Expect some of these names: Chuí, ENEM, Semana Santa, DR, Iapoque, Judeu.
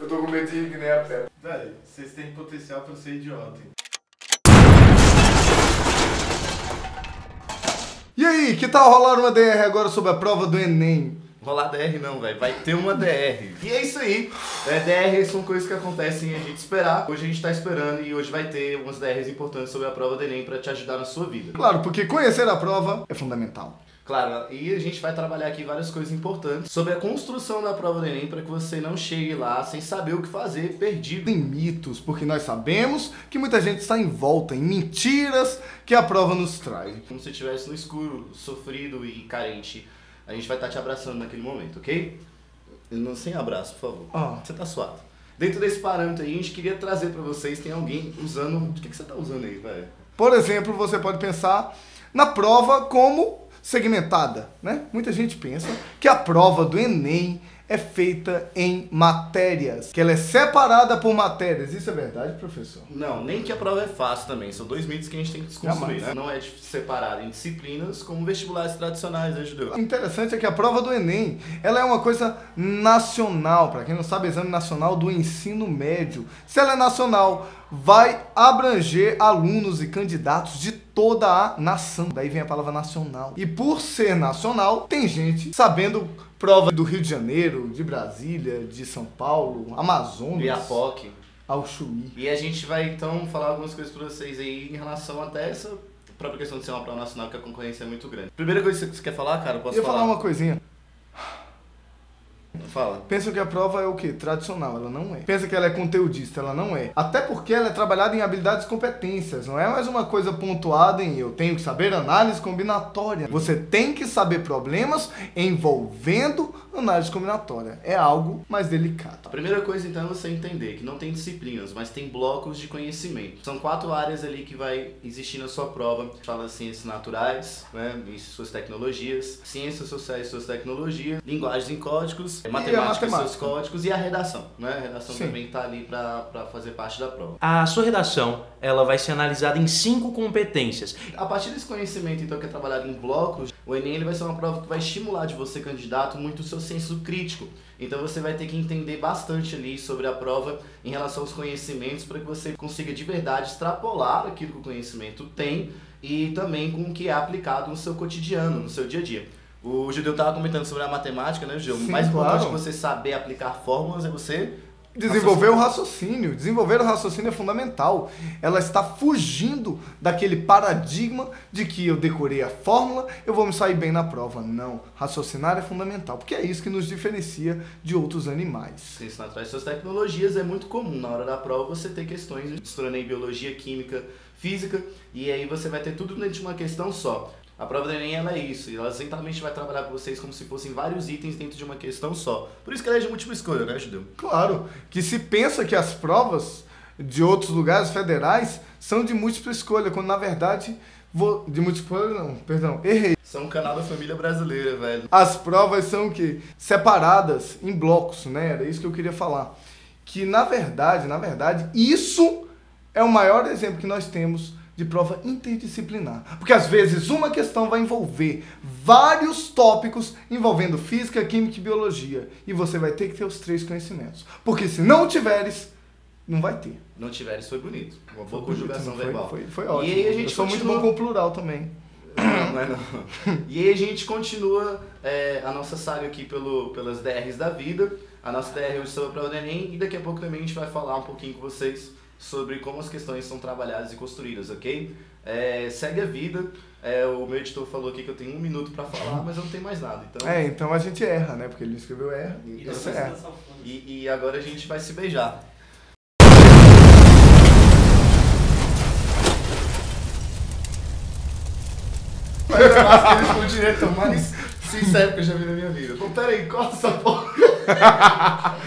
Eu tô com medo de ir que nem a pedra. Velho, vocês têm potencial pra ser idiota. E aí, que tal rolar uma DR agora sobre a prova do ENEM? Rolar DR não, velho. Vai ter uma DR. E é isso aí. DRs são coisas que acontecem e a gente esperar. Hoje a gente tá esperando e hoje vai ter algumas DRs importantes sobre a prova do ENEM pra te ajudar na sua vida. Claro, porque conhecer a prova é fundamental. Claro, e a gente vai trabalhar aqui várias coisas importantes sobre a construção da prova do ENEM para que você não chegue lá sem saber o que fazer, perdido em mitos, porque nós sabemos que muita gente está envolta em mentiras que a prova nos traz. Como se estivesse no escuro, sofrido e carente, a gente vai estar te abraçando naquele momento, ok? Não, sem abraço, por favor. Você tá suado. Dentro desse parâmetro aí, a gente queria trazer para vocês, tem alguém usando... O que que você tá usando aí, velho? Por exemplo, você pode pensar na prova como... segmentada, né? Muita gente pensa que a prova do ENEM é feita em matérias, que ela é separada por matérias. Isso é verdade, professor? Não, nem que a prova é fácil também. São dois mitos que a gente tem que desconstruir, né? Não é separada em disciplinas como vestibulares tradicionais, né, Judeu? O interessante é que a prova do ENEM, ela é uma coisa nacional. Para quem não sabe, exame nacional do ensino médio. Se ela é nacional, vai abranger alunos e candidatos de toda a nação. Daí vem a palavra nacional. E por ser nacional, tem gente sabendo prova do Rio de Janeiro, de Brasília, de São Paulo, Amazonas, Iapoque, ao Chuí. E a gente vai então falar algumas coisas para vocês aí em relação até essa própria questão de ser uma prova nacional, que a concorrência é muito grande. Primeira coisa que você quer falar, cara, posso falar? Eu vou falar uma coisinha. Fala. Pensa que a prova é o quê? Tradicional, ela não é. Pensa que ela é conteudista, ela não é. Até porque ela é trabalhada em habilidades e competências, não é mais uma coisa pontuada em eu tenho que saber análise combinatória. Você tem que saber problemas envolvendo análise combinatória. É algo mais delicado. A primeira coisa então é você entender que não tem disciplinas, mas tem blocos de conhecimento. São quatro áreas ali que vai existir na sua prova. Fala ciências naturais, né, e suas tecnologias, ciências sociais e suas tecnologias, linguagens em códigos, matemática e seus códigos, e a redação, né? A redação também está ali para fazer parte da prova. A sua redação, ela vai ser analisada em 5 competências. A partir desse conhecimento, então, que é trabalhado em blocos, o ENEM ele vai ser uma prova que vai estimular de você, candidato, muito o seu senso crítico. Então você vai ter que entender bastante ali sobre a prova em relação aos conhecimentos para que você consiga de verdade extrapolar aquilo que o conhecimento tem e também com o que é aplicado no seu cotidiano, no seu dia a dia. O Judeu estava comentando sobre a matemática, né, Judeu? O mais importante que você saber aplicar fórmulas é você... desenvolver o raciocínio. Desenvolver o raciocínio é fundamental. Ela está fugindo daquele paradigma de que eu decorei a fórmula, eu vou me sair bem na prova. Não. Raciocinar é fundamental, porque é isso que nos diferencia de outros animais. Isso, atrás dessas tecnologias é muito comum. Na hora da prova você ter questões misturando em biologia, química, física, e aí você vai ter tudo dentro de uma questão só. A prova do ENEM, ela é isso, e ela exatamente vai trabalhar com vocês como se fossem vários itens dentro de uma questão só. Por isso que ela é de múltipla escolha, né, Judeu? Claro, que se pensa que as provas de outros lugares federais são de múltipla escolha, quando na verdade... De múltipla escolha não, perdão, errei. São um canal da família brasileira, velho. As provas são o quê? Separadas em blocos, né? Era isso que eu queria falar. Que na verdade, isso é o maior exemplo que nós temos de prova interdisciplinar, porque às vezes uma questão vai envolver vários tópicos envolvendo física, química e biologia, e você vai ter que ter os 3 conhecimentos, porque se não tiveres, não vai ter. Não tiveres foi bonito, uma boa conjugação verbal. Foi ótimo, e aí a gente eu sou muito bom com o plural também. Não. E aí a gente continua a nossa saga aqui pelas DRs da vida, a nossa DR hoje sobre a prova do ENEM, e daqui a pouco também a gente vai falar um pouquinho com vocês sobre como as questões são trabalhadas e construídas, ok? Segue a vida. O meu editor falou aqui que eu tenho 1 minuto pra falar, mas eu não tenho mais nada. Então... então a gente erra, né? Porque ele escreveu erra. Então você erra. E agora a gente vai se beijar. Mas eu acho que eles foram direto mais sincero que eu já vi na minha vida. Pô, peraí, corta essa porra.